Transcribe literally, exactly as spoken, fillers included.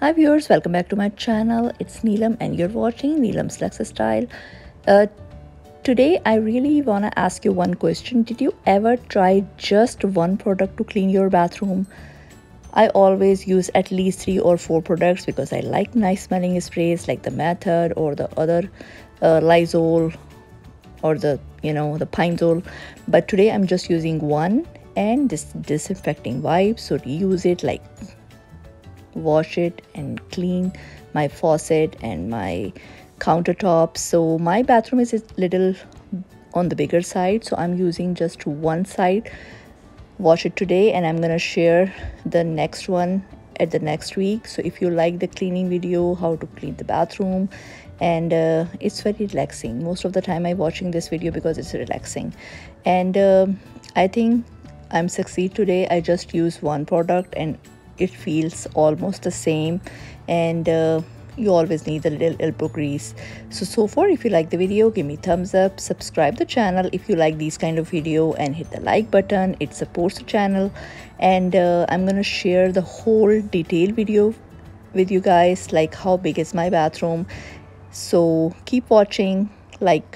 Hi viewers, welcome back to my channel. It's Neelam and you're watching Neelam's Luxe Style. Uh, today I really want to ask you one question. Did you ever try just one product to clean your bathroom? I always use at least three or four products because I like nice smelling sprays like the Method or the other uh, Lysol or the, you know, the Pinesol. But today I'm just using one and this disinfecting wipe, so reuse it, like wash it and clean my faucet and my countertop. So my bathroom is a little on the bigger side, so I'm using just one side. Wash it today and I'm gonna share the next one at the next week. So if you like the cleaning video, how to clean the bathroom, and uh, it's very relaxing. Most of the time I'm watching this video because it's relaxing, and uh, I think I'm succeed today. I just use one product and it feels almost the same, and uh, you always need a little elbow grease. So so far, if you like the video, give me thumbs up, subscribe the channel if you like these kind of video, and hit the like button. It supports the channel. And uh, I'm gonna share the whole detailed video with you guys, like how big is my bathroom. So keep watching, like